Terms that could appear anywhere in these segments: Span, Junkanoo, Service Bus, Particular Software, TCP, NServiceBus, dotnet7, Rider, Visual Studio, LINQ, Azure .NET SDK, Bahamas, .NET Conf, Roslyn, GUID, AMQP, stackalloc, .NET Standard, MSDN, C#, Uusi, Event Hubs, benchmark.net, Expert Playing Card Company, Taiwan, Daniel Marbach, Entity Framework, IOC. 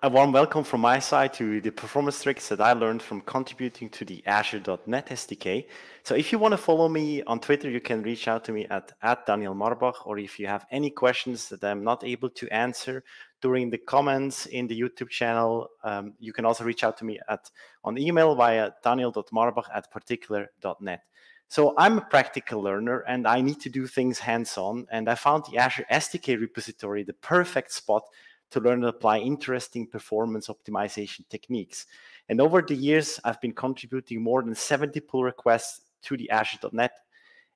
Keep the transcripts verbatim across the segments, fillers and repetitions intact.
A warm welcome from my side to the performance tricks that I learned from contributing to the Azure dot net S D K. So if you want to follow me on Twitter, you can reach out to me at, at Daniel Marbach, or if you have any questions that I'm not able to answer during the comments in the YouTube channel, um, you can also reach out to me at on email via daniel dot marbach at particular dot net. So I'm a practical learner and I need to do things hands-on, and I found the Azure S D K repository the perfect spot to learn and apply interesting performance optimization techniques. And over the years, I've been contributing more than seventy pull requests to the Azure dot net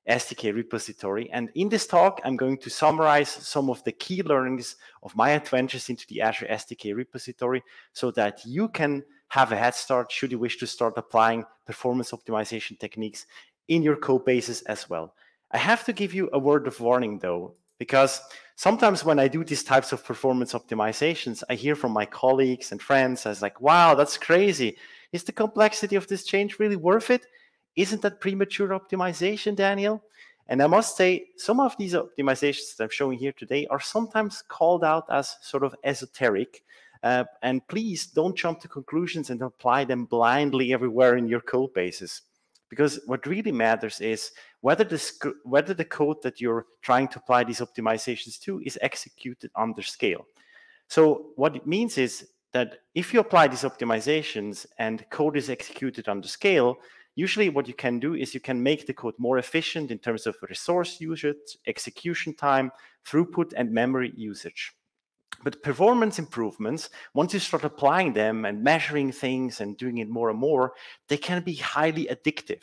S D K repository. And in this talk, I'm going to summarize some of the key learnings of my adventures into the Azure S D K repository so that you can have a head start should you wish to start applying performance optimization techniques in your code bases as well. I have to give you a word of warning though, because sometimes when I do these types of performance optimizations, I hear from my colleagues and friends as like, wow, that's crazy. Is the complexity of this change really worth it? Isn't that premature optimization, Daniel? And I must say, some of these optimizations that I'm showing here today are sometimes called out as sort of esoteric. Uh, and please don't jump to conclusions and apply them blindly everywhere in your code bases. Because what really matters is whether the, whether the code that you're trying to apply these optimizations to is executed under scale. So what it means is that if you apply these optimizations and code is executed under scale, usually what you can do is you can make the code more efficient in terms of resource usage, execution time, throughput, and memory usage. But performance improvements, once you start applying them and measuring things and doing it more and more, they can be highly addictive.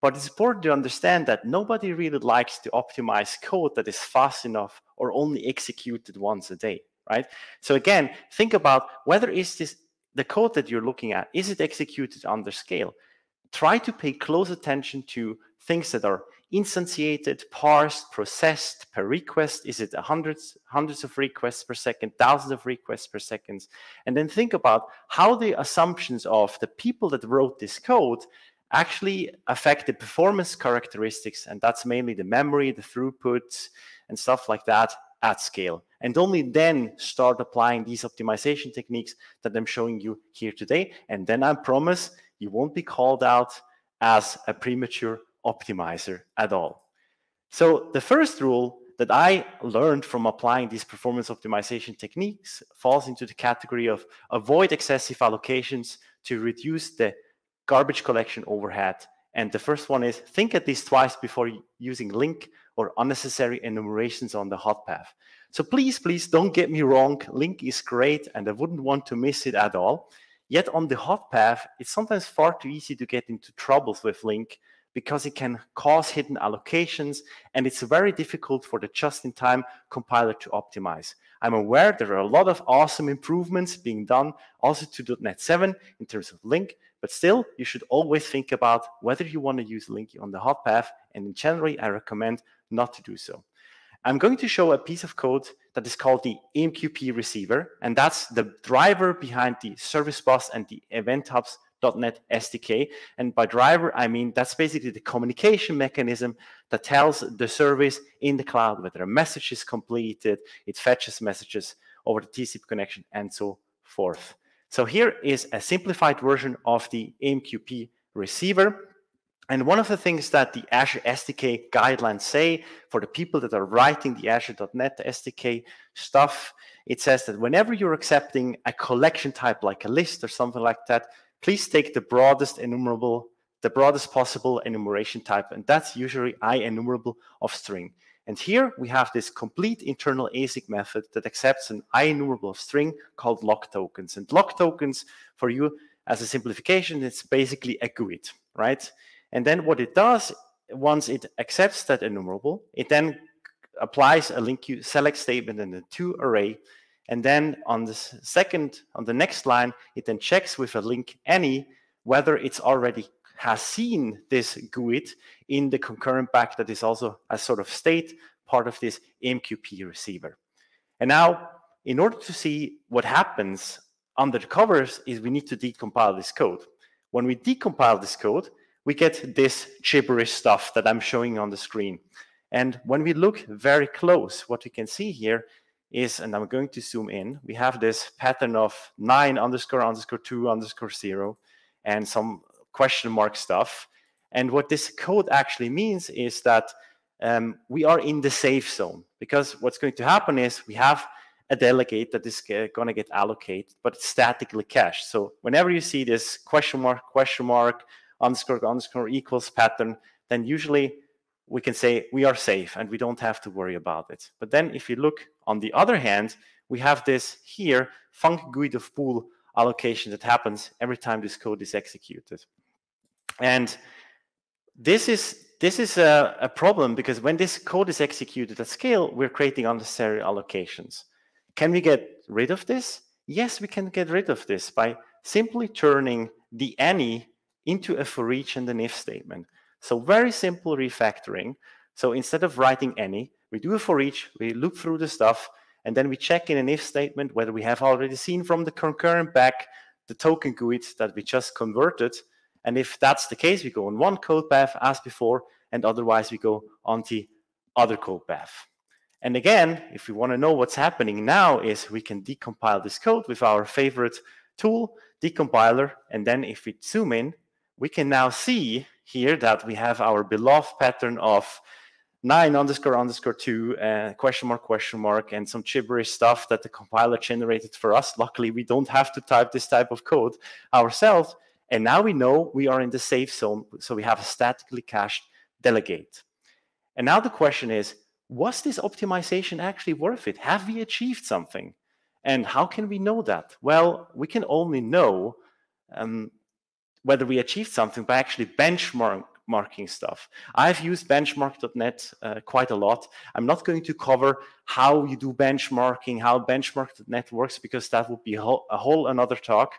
But it's important to understand that nobody really likes to optimize code that is fast enough or only executed once a day, right? So again, think about whether is this the code that you're looking at, is it executed under scale? Try to pay close attention to things that are instantiated, parsed, processed per request. Is it hundreds, hundreds of requests per second, thousands of requests per second? And then think about how the assumptions of the people that wrote this code actually affect the performance characteristics. And that's mainly the memory, the throughput, and stuff like that at scale. And only then start applying these optimization techniques that I'm showing you here today. And then I promise you won't be called out as a premature optimizer at all. So the first rule that I learned from applying these performance optimization techniques falls into the category of avoid excessive allocations to reduce the garbage collection overhead. And the first one is think at least twice before using LINQ or unnecessary enumerations on the hot path. So please, please don't get me wrong. LINQ is great and I wouldn't want to miss it at all. Yet on the hot path, it's sometimes far too easy to get into troubles with LINQ, because it can cause hidden allocations, and it's very difficult for the just-in-time compiler to optimize. I'm aware there are a lot of awesome improvements being done also to dot NET seven in terms of LINQ, but still, you should always think about whether you want to use LINQ on the hot path, and in general, I recommend not to do so. I'm going to show a piece of code that is called the A M Q P receiver, and that's the driver behind the Service Bus and the Event Hubs dot NET S D K. And by driver, I mean that's basically the communication mechanism that tells the service in the cloud whether a message is completed, it fetches messages over the T C P connection, and so forth. So here is a simplified version of the A M Q P receiver. And one of the things that the Azure S D K guidelines say for the people that are writing the Azure dot net S D K stuff, it says that whenever you're accepting a collection type like a list or something like that, please take the broadest enumerable, the broadest possible enumeration type, and that's usually I enumerable of string. And here we have this complete internal A S I C method that accepts an I enumerable of string called lock tokens. And lock tokens, for you as a simplification, it's basically a GUID, right? And then what it does, once it accepts that enumerable, it then applies a LINQ select statement and a to array. And then on the second, on the next line, it then checks with a LINQ any whether it's already has seen this GUID in the concurrent back that is also a sort of state part of this A M Q P receiver. And now, in order to see what happens under the covers, is we need to decompile this code. When we decompile this code, we get this gibberish stuff that I'm showing on the screen. And when we look very close, what we can see here is, and I'm going to zoom in, we have this pattern of nine underscore underscore two underscore zero and some question mark stuff. And what this code actually means is that um, we are in the safe zone, because what's going to happen is we have a delegate that is going to get allocated, but it's statically cached. So whenever you see this question mark, question mark, underscore, underscore equals pattern, then usually we can say we are safe and we don't have to worry about it. But then if you look on the other hand, we have this here funky G U I D of pool allocation that happens every time this code is executed. And this is This is a, a problem, because when this code is executed at scale, we're creating unnecessary allocations. Can we get rid of this? Yes, we can get rid of this by simply turning the any into a for each and an if statement. So very simple refactoring. So instead of writing any, we do a for each, we loop through the stuff, and then we check in an if statement whether we have already seen from the concurrent back the token G U I D that we just converted. And if that's the case, we go on one code path as before, and otherwise we go on the other code path. And again, if we want to know what's happening now, is we can decompile this code with our favorite tool, decompiler. And then if we zoom in, we can now see here that we have our beloved pattern of nine underscore underscore two uh, question mark question mark and some gibberish stuff that the compiler generated for us. Luckily, we don't have to type this type of code ourselves. And now we know we are in the safe zone, so we have a statically cached delegate. And now the question is, was this optimization actually worth it? Have we achieved something? And how can we know that? Well, we can only know um, whether we achieved something by actually benchmarking stuff. I've used benchmark dot net uh, quite a lot. I'm not going to cover how you do benchmarking, how benchmark dot net works, because that would be a whole, a whole another talk.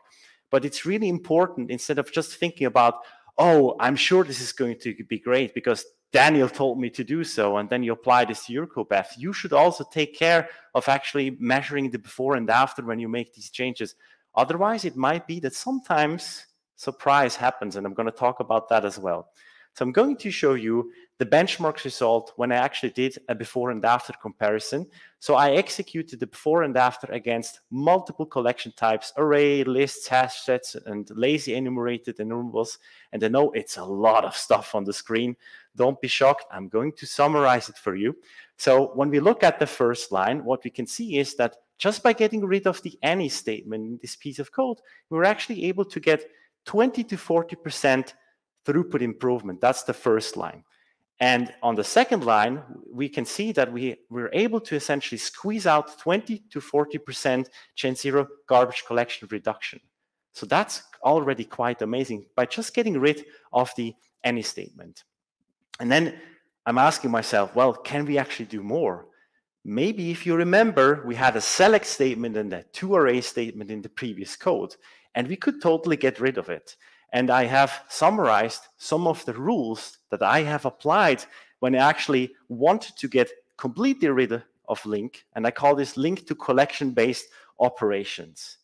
But it's really important, instead of just thinking about, oh, I'm sure this is going to be great because Daniel told me to do so, and then you apply this to your code path. You should also take care of actually measuring the before and after when you make these changes. Otherwise, it might be that sometimes surprise happens, and I'm going to talk about that as well. So I'm going to show you the benchmarks result when I actually did a before and after comparison. So I executed the before and after against multiple collection types, array, lists, hash sets, and lazy enumerated enumerables. And I know it's a lot of stuff on the screen. Don't be shocked. I'm going to summarize it for you. So when we look at the first line, what we can see is that just by getting rid of the any statement in this piece of code, we were actually able to get twenty to forty percent throughput improvement. That's the first line. And on the second line, we can see that we were able to essentially squeeze out twenty to forty percent Gen zero garbage collection reduction. So that's already quite amazing by just getting rid of the any statement. And then I'm asking myself, well, can we actually do more? Maybe if you remember, we had a select statement and a to array statement in the previous code, and we could totally get rid of it. And I have summarized some of the rules that I have applied when I actually wanted to get completely rid of link. And I call this link to collection-based operations.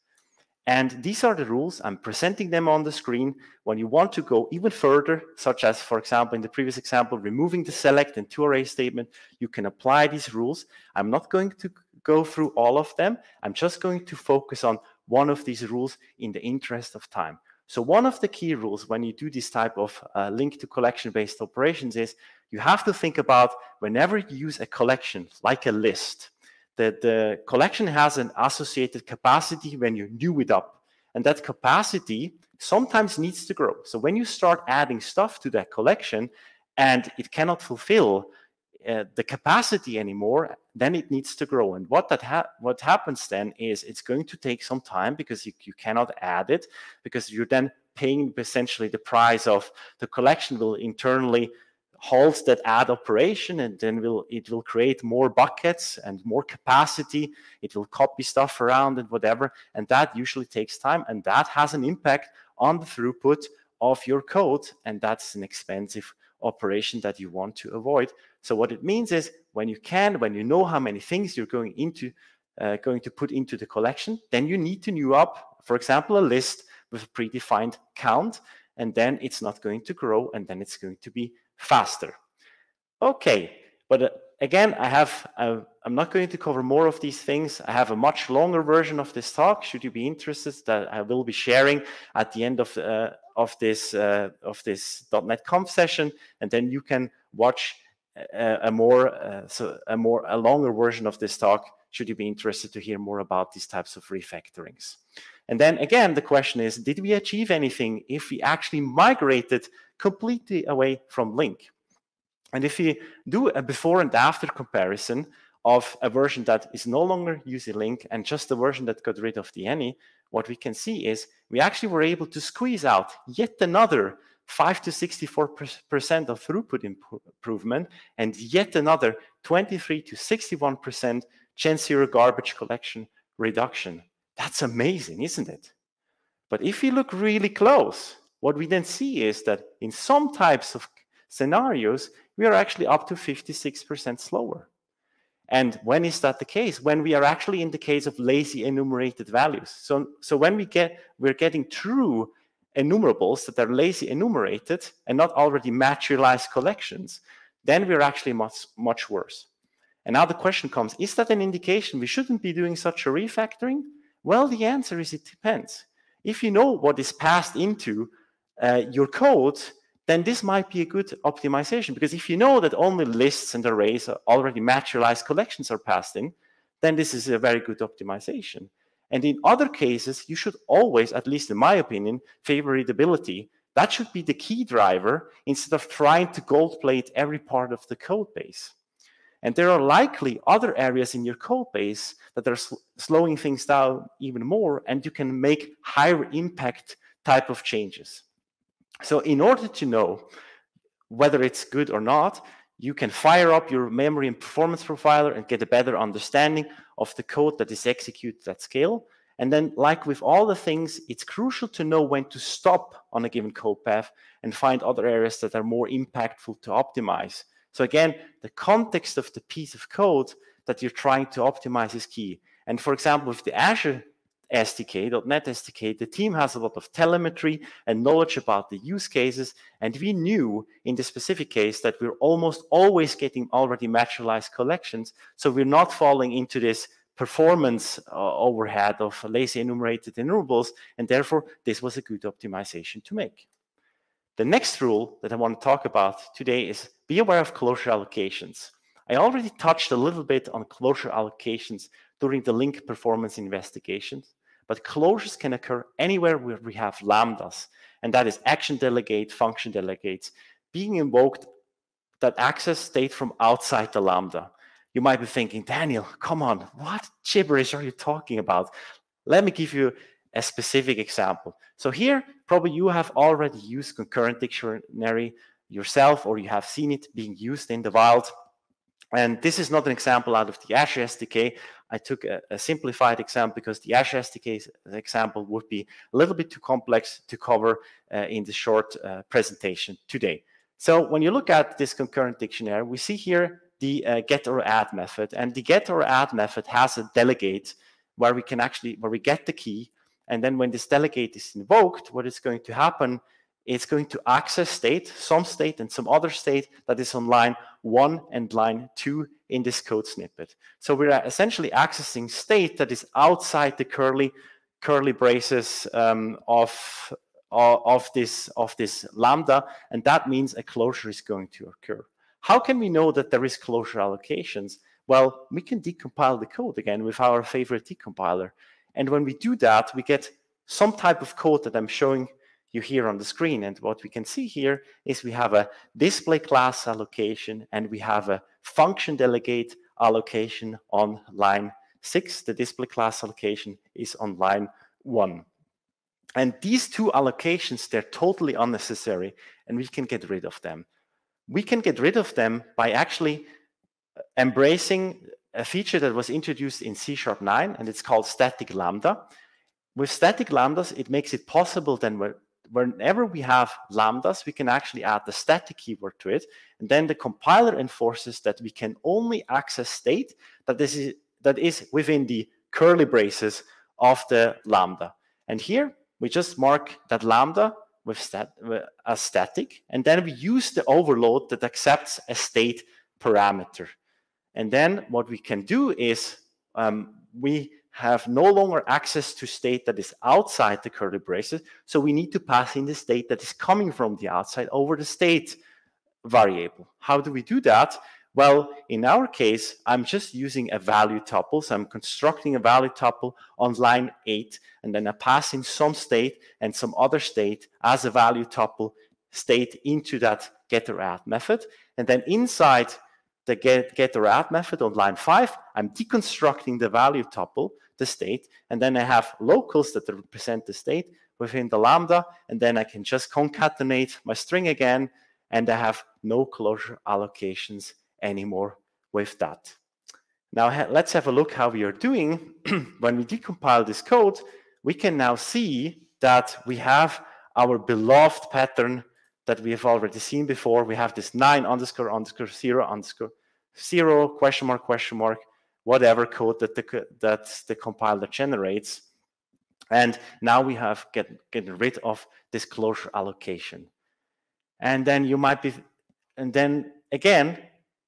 And these are the rules. I'm presenting them on the screen. When you want to go even further, such as, for example, in the previous example, removing the select and to array statement, you can apply these rules. I'm not going to go through all of them. I'm just going to focus on one of these rules in the interest of time. So one of the key rules when you do this type of uh, link to collection-based operations is you have to think about whenever you use a collection, like a list, that the collection has an associated capacity when you new it up. And that capacity sometimes needs to grow. So when you start adding stuff to that collection and it cannot fulfill uh, the capacity anymore, then it needs to grow. And what that ha what happens then is it's going to take some time because you, you cannot add it, because you're then paying essentially the price of the collection will internally halt that add operation, and then will it will create more buckets and more capacity. It will copy stuff around and whatever, and that usually takes time, and that has an impact on the throughput of your code, and that's an expensive operation that you want to avoid. So what it means is when you can, when you know how many things you're going into, uh, going to put into the collection, then you need to new up, for example, a list with a predefined count, and then it's not going to grow, and then it's going to be faster. Okay, but uh, Again, I have, uh, I'm not going to cover more of these things. I have a much longer version of this talk, should you be interested, that I will be sharing at the end of, uh, of this, uh, of this .NET Conf session. And then you can watch a, a more, uh, so a more, a longer version of this talk, should you be interested to hear more about these types of refactorings. And then again, the question is, did we achieve anything if we actually migrated completely away from LINQ? And if we do a before and after comparison of a version that is no longer using LINQ and just the version that got rid of the any, what we can see is we actually were able to squeeze out yet another five to sixty-four percent of throughput improvement and yet another twenty-three to sixty-one percent chance zero garbage collection reduction. That's amazing, isn't it? But if you look really close, what we then see is that in some types of scenarios, we are actually up to fifty-six percent slower. And when is that the case? When we are actually in the case of lazy enumerated values. So, so when we get, we're getting true enumerables that are lazy enumerated and not already materialized collections, then we're actually much, much worse. And now the question comes, is that an indication we shouldn't be doing such a refactoring? Well, the answer is it depends. If you know what is passed into uh, your code, then this might be a good optimization, because if you know that only lists and arrays are already materialized collections are passed in, then this is a very good optimization. And in other cases, you should always, at least in my opinion, favor readability. That should be the key driver instead of trying to gold plate every part of the code base. And there are likely other areas in your code base that are sl- slowing things down even more, and you can make higher impact type of changes. So in order to know whether it's good or not, you can fire up your memory and performance profiler and get a better understanding of the code that is executed at scale. And then, like with all the things, it's crucial to know when to stop on a given code path and find other areas that are more impactful to optimize. So again, the context of the piece of code that you're trying to optimize is key. And for example, with the Azure S D K, .NET S D K, the team has a lot of telemetry and knowledge about the use cases, and we knew in the specific case that we're almost always getting already materialized collections, so we're not falling into this performance uh, overhead of lazy enumerated enumerables, and therefore this was a good optimization to make. The next rule that I want to talk about today is be aware of closure allocations. I already touched a little bit on closure allocations during the LINQ performance investigations, but closures can occur anywhere where we have lambdas, and that is action delegate, function delegates, being invoked that access state from outside the lambda. You might be thinking, Daniel, come on, what gibberish are you talking about? Let me give you a specific example. So here, probably you have already used concurrent dictionary yourself, or you have seen it being used in the wild. And this is not an example out of the Azure S D K. I took a, a simplified example because the Azure S D K example would be a little bit too complex to cover uh, in the short uh, presentation today. So when you look at this concurrent dictionary, we see here the uh, get or add method, and the get or add method has a delegate where we can actually, where we get the key. And then when this delegate is invoked, what is going to happen, it's going to access state, some state and some other state that is on line one and line two in this code snippet. So we're essentially accessing state that is outside the curly curly braces um, of, of, this, of this lambda, and that means a closure is going to occur. How can we know that there is closure allocations? Well, we can decompile the code again with our favorite decompiler. And when we do that, we get some type of code that I'm showing you here on the screen. And what we can see here is we have a display class allocation and we have a function delegate allocation on line six. The display class allocation is on line one. And these two allocations, they're totally unnecessary and we can get rid of them. We can get rid of them by actually embracing a feature that was introduced in C sharp nine, and it's called static lambda. With static lambdas, it makes it possible then when whenever we have lambdas, we can actually add the static keyword to it. And then the compiler enforces that we can only access state that this is, that is within the curly braces of the lambda. And here we just mark that lambda with stat, as static. And then we use the overload that accepts a state parameter. And then what we can do is um, we have no longer access to state that is outside the curly braces. So we need to pass in the state that is coming from the outside over the state variable. How do we do that? Well, in our case, I'm just using a value tuple. So I'm constructing a value tuple on line eight, and then I pass in some state and some other state as a value tuple state into that getter add method. And then inside the get, getter add method on line five, I'm deconstructing the value tuple, the state, and then I have locals that represent the state within the lambda, and then I can just concatenate my string again, and I have no closure allocations anymore with that. Now ha let's have a look how we are doing. When we decompile this code, we can now see that we have our beloved pattern that we have already seen before. We have this nine underscore underscore zero underscore zero question mark question mark whatever code that the that the compiler generates, and now we have get getting rid of this closure allocation. And then you might be, and then again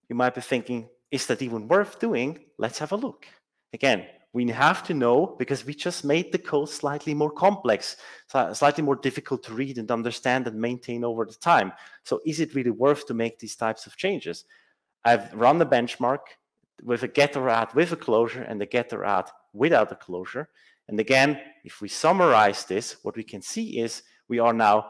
you might be thinking, is that even worth doing? Let's have a look. Again, we have to know because we just made the code slightly more complex, slightly more difficult to read and understand and maintain over the time. So is it really worth to make these types of changes? I've run the benchmark with a getter add with a closure and a getter add without a closure. And again, if we summarize this, what we can see is we are now,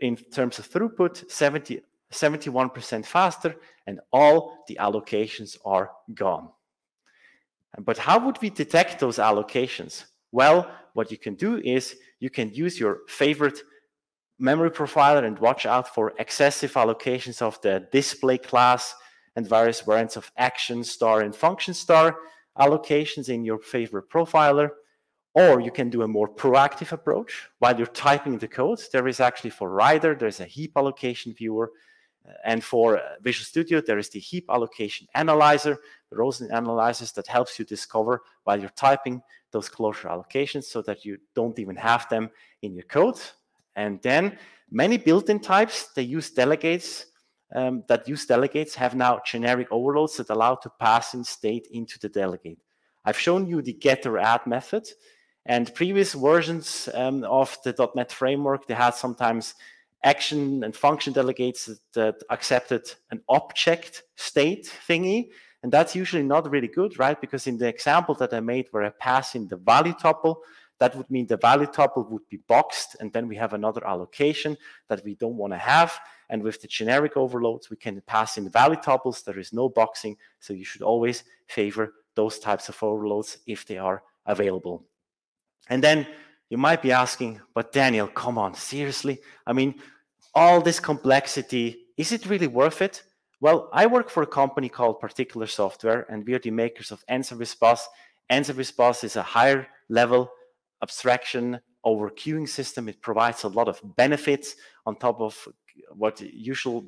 in terms of throughput, seventy-one percent faster, and all the allocations are gone. But how would we detect those allocations? Well, what you can do is you can use your favorite memory profiler and watch out for excessive allocations of the display class and various variants of action star and function star allocations in your favorite profiler. Or you can do a more proactive approach. While you're typing the code, there is actually for Rider, there's a heap allocation viewer. And for Visual Studio, there is the heap allocation analyzer, the Roslyn analyzers that helps you discover while you're typing those closure allocations so that you don't even have them in your code. And then many built-in types, they use delegates, um, that use delegates have now generic overloads that allow to pass in state into the delegate. I've shown you the getter add method, and previous versions um, of the dot net framework, they had sometimes action and function delegates that accepted an object state thingy. And that's usually not really good, right? Because in the example that I made where I pass in the value tuple, that would mean the value tuple would be boxed, and then we have another allocation that we don't want to have. And with the generic overloads, we can pass in value tuples. There is no boxing. So you should always favor those types of overloads if they are available. And then you might be asking, but Daniel, come on, seriously? I mean, all this complexity, is it really worth it? Well, I work for a company called Particular Software, and we are the makers of NServiceBus. NServiceBus is a higher level abstraction over queuing system. It provides a lot of benefits on top of what usual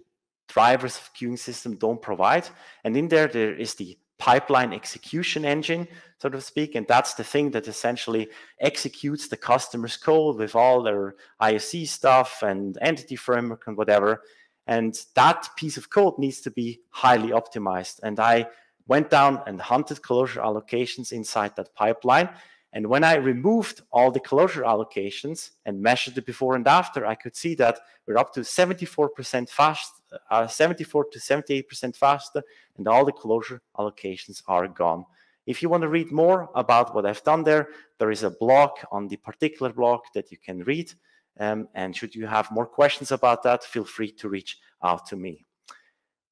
drivers of queuing system don't provide. And in there, there is the pipeline execution engine, so to speak, and that's the thing that essentially executes the customer's code with all their I O C stuff and entity framework and whatever. And that piece of code needs to be highly optimized. And I went down and hunted closure allocations inside that pipeline. And when I removed all the closure allocations and measured the before and after, I could see that we're up to seventy-four percent fast, uh, seventy-four to seventy-eight percent faster, and all the closure allocations are gone. If you want to read more about what I've done there, there is a blog on the Particular blog that you can read. Um, and should you have more questions about that, feel free to reach out to me.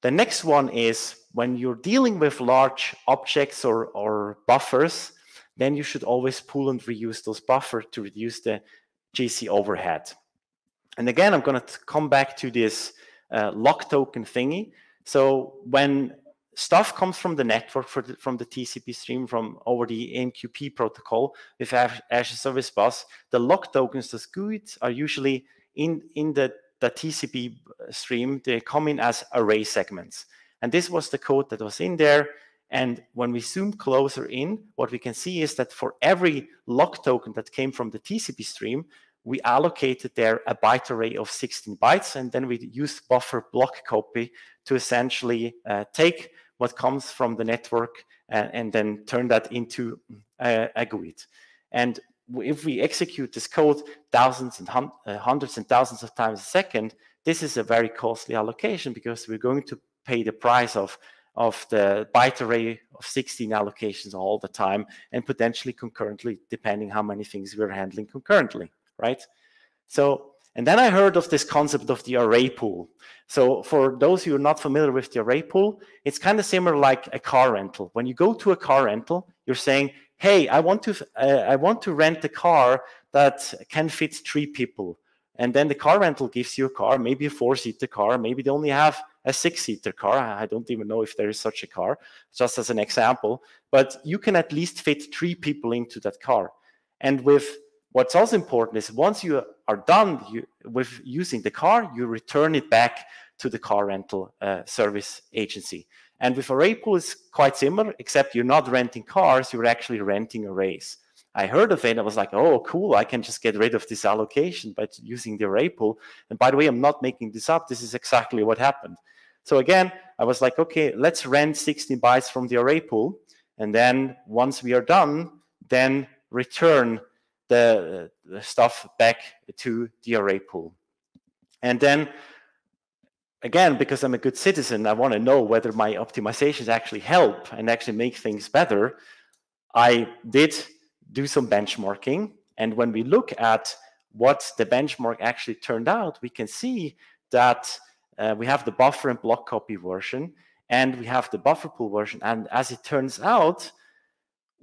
The next one is when you're dealing with large objects or, or buffers, then you should always pull and reuse those buffers to reduce the G C overhead. And again, I'm going to come back to this uh, lock token thingy. So when stuff comes from the network, for the, from the T C P stream, from over the A M Q P protocol with Azure Service Bus, the lock tokens, those G U I Ds, are usually in, in the, the T C P stream. They come in as array segments. And this was the code that was in there. And when we zoom closer in, what we can see is that for every lock token that came from the T C P stream, we allocated there a byte array of sixteen bytes, and then we used buffer block copy to essentially uh, take what comes from the network and, and then turn that into a, a G U I D. And if we execute this code thousands and hun uh, hundreds and thousands of times a second, this is a very costly allocation because we're going to pay the price of, of the byte array of sixteen allocations all the time and potentially concurrently, depending how many things we're handling concurrently, right? So, and then I heard of this concept of the array pool. So for those who are not familiar with the array pool, it's kind of similar like a car rental. When you go to a car rental, you're saying, hey, I want to uh, I want to rent a car that can fit three people. And then the car rental gives you a car, maybe a four-seater car, maybe they only have a six-seater car. I don't even know if there is such a car, just as an example. But you can at least fit three people into that car. And with what's also important is once you are done you, with using the car, you return it back to the car rental uh, service agency. And with array pool, it's quite similar, except you're not renting cars, you're actually renting arrays. I heard of it and I was like, oh, cool, I can just get rid of this allocation by using the array pool. And by the way, I'm not making this up. This is exactly what happened. So again, I was like, okay, let's rent sixteen bytes from the array pool. And then once we are done, then return the, the stuff back to the array pool. And then again, because I'm a good citizen, I want to know whether my optimizations actually help and actually make things better. I did do some benchmarking. And when we look at what the benchmark actually turned out, we can see that uh, we have the buffer and block copy version, and we have the buffer pool version. And as it turns out,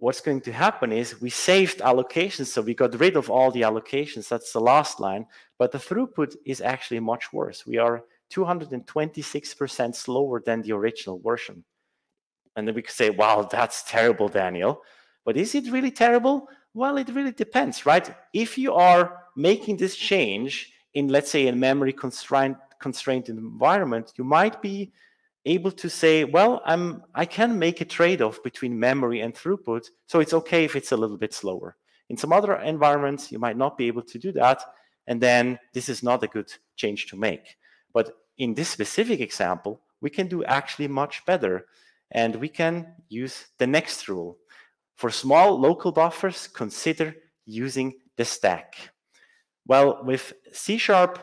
what's going to happen is we saved allocations. So we got rid of all the allocations. That's the last line. But the throughput is actually much worse. We are two hundred twenty-six percent slower than the original version. And then we could say, wow, that's terrible, Daniel. But is it really terrible? Well, it really depends, right? If you are making this change in, let's say, a memory constraint constraint environment, you might be able to say, well, I'm I can make a trade-off between memory and throughput, so it's okay if it's a little bit slower. In some other environments, you might not be able to do that, and then this is not a good change to make. But in this specific example, we can do actually much better, and we can use the next rule. For small local buffers, consider using the stack. Well, with C sharp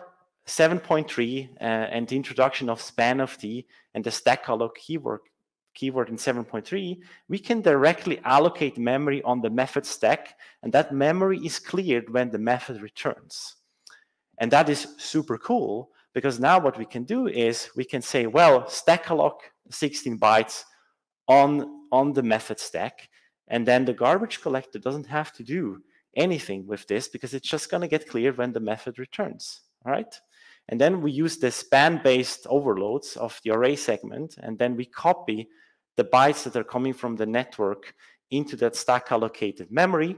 seven point three uh, and the introduction of span of D and the stackalloc keyword, keyword in seven point three, we can directly allocate memory on the method stack, and that memory is cleared when the method returns. And that is super cool, because now what we can do is we can say, well, stackalloc sixteen bytes on, on the method stack. And then the garbage collector doesn't have to do anything with this because it's just going to get cleared when the method returns, all right? And then we use the span-based overloads of the array segment, and then we copy the bytes that are coming from the network into that stack allocated memory,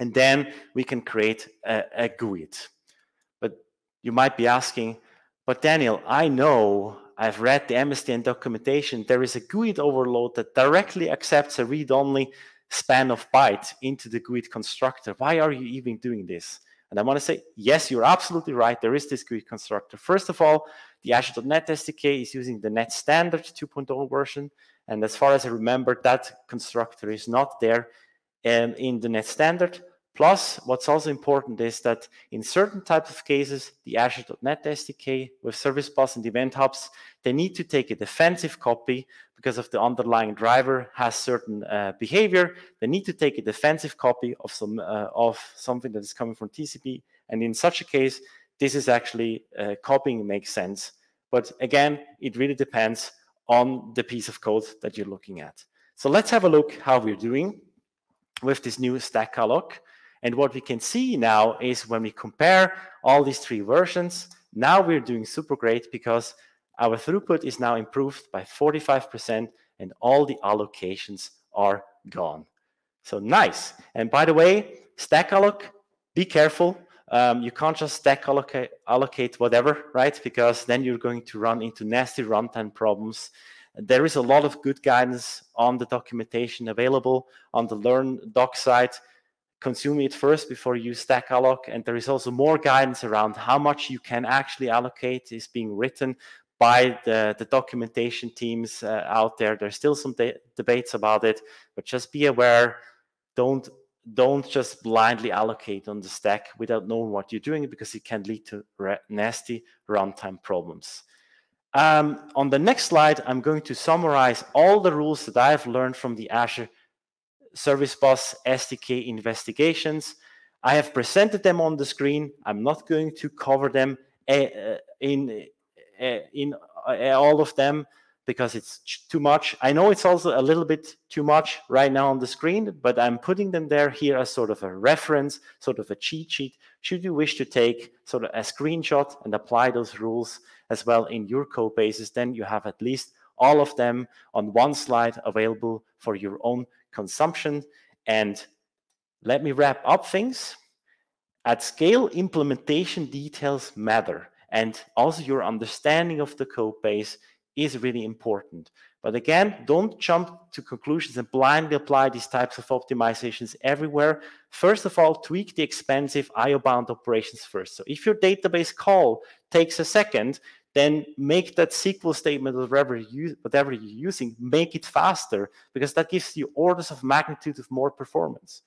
and then we can create a, a G U I D. But you might be asking, but Daniel, I know I've read the M S D N documentation. There is a G U I D overload that directly accepts a read-only span of byte into the G U I D constructor. Why are you even doing this? And I want to say, yes, you're absolutely right. There is this G U I D constructor. First of all, the Azure dot net S D K is using the .NET Standard two point oh version. And as far as I remember, that constructor is not there um, in the .NET Standard. Plus, what's also important is that in certain types of cases, the Azure dot net S D K with Service Bus and Event Hubs, they need to take a defensive copy because of the underlying driver has certain uh, behavior. They need to take a defensive copy of some uh, of something that is coming from T C P. And in such a case, this is actually uh, copying makes sense. But again, it really depends on the piece of code that you're looking at. So let's have a look how we're doing with this new stackalloc. And what we can see now is when we compare all these three versions, now we're doing super great because our throughput is now improved by forty-five percent and all the allocations are gone. So nice. And by the way, stackalloc, be careful. Um, you can't just stack allocate, allocate whatever, right? Because then you're going to run into nasty runtime problems. There is a lot of good guidance on the documentation available on the Learn doc site. Consume it first before you stack alloc, and there is also more guidance around how much you can actually allocate is being written by the, the documentation teams uh, out there. There's still some de debates about it, but just be aware. Don't don't just blindly allocate on the stack without knowing what you're doing, because it can lead to nasty runtime problems. Um, on the next slide, I'm going to summarize all the rules that I've learned from the Azure Service Bus S D K investigations. I have presented them on the screen. I'm not going to cover them in, in, in all of them because it's too much. I know it's also a little bit too much right now on the screen, but I'm putting them there here as sort of a reference, sort of a cheat sheet, should you wish to take sort of a screenshot and apply those rules as well in your code bases. Then you have at least all of them on one slide available for your own consumption. And let me wrap up things. At scale, implementation details matter, and also your understanding of the code base is really important. But again, don't jump to conclusions and blindly apply these types of optimizations everywhere. First of all, tweak the expensive I O bound operations first. So if your database call takes a second, then make that S Q L statement, whatever, you, whatever you're using, make it faster, because that gives you orders of magnitude of more performance.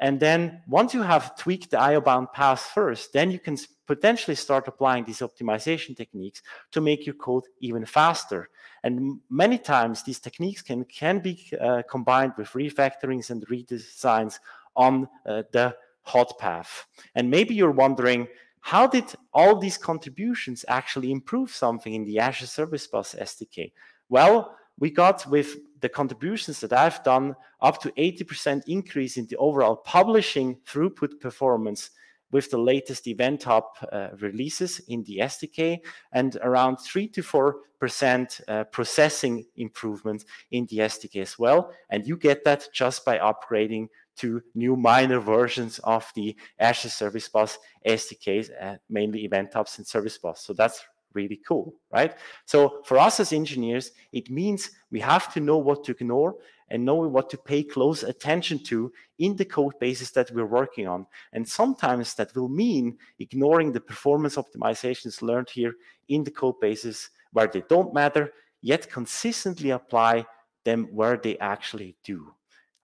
And then once you have tweaked the I O bound paths first, then you can potentially start applying these optimization techniques to make your code even faster. And many times these techniques can, can be uh, combined with refactorings and redesigns on uh, the hot path. And maybe you're wondering, how did all these contributions actually improve something in the Azure Service Bus S D K? Well, we got, with the contributions that I've done, up to eighty percent increase in the overall publishing throughput performance with the latest Event Hub uh, releases in the S D K, and around three to four percent uh, processing improvement in the S D K as well. And you get that just by upgrading to new minor versions of the Azure Service Bus S D Ks, uh, mainly Event Hubs and Service Bus. So that's really cool, right? So for us as engineers, it means we have to know what to ignore and knowing what to pay close attention to in the code bases that we're working on. And sometimes that will mean ignoring the performance optimizations learned here in the code bases where they don't matter, yet consistently apply them where they actually do.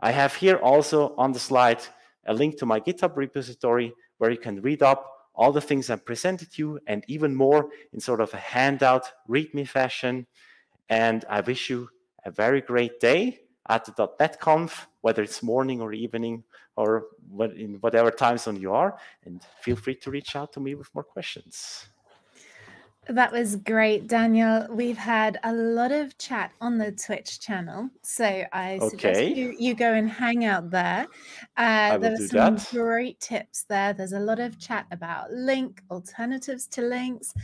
I have here also on the slide a link to my GitHub repository where you can read up all the things I presented to you and even more in sort of a handout readme fashion. And I wish you a very great day at the .NET Conf, whether it's morning or evening or in whatever time zone you are. And feel free to reach out to me with more questions. That was great, Daniel. We've had a lot of chat on the Twitch channel, so I suggest okay. you, you go and hang out there. Uh, there were some that. great tips there. There's a lot of chat about link, alternatives to links,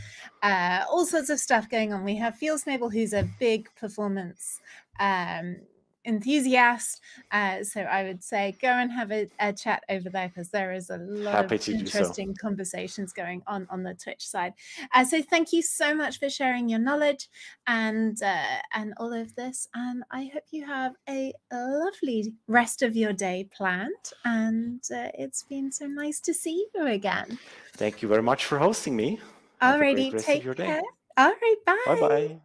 uh, all sorts of stuff going on. We have Field Snable, who's a big performance um, enthusiast, uh, so I would say go and have a, a chat over there, because there is a lot Happy of interesting so. conversations going on on the Twitch side. Uh, so thank you so much for sharing your knowledge and uh, and all of this, and I hope you have a lovely rest of your day planned, and uh, it's been so nice to see you again. Thank you very much for hosting me. Alrighty, take care. Alright, bye. Bye-bye.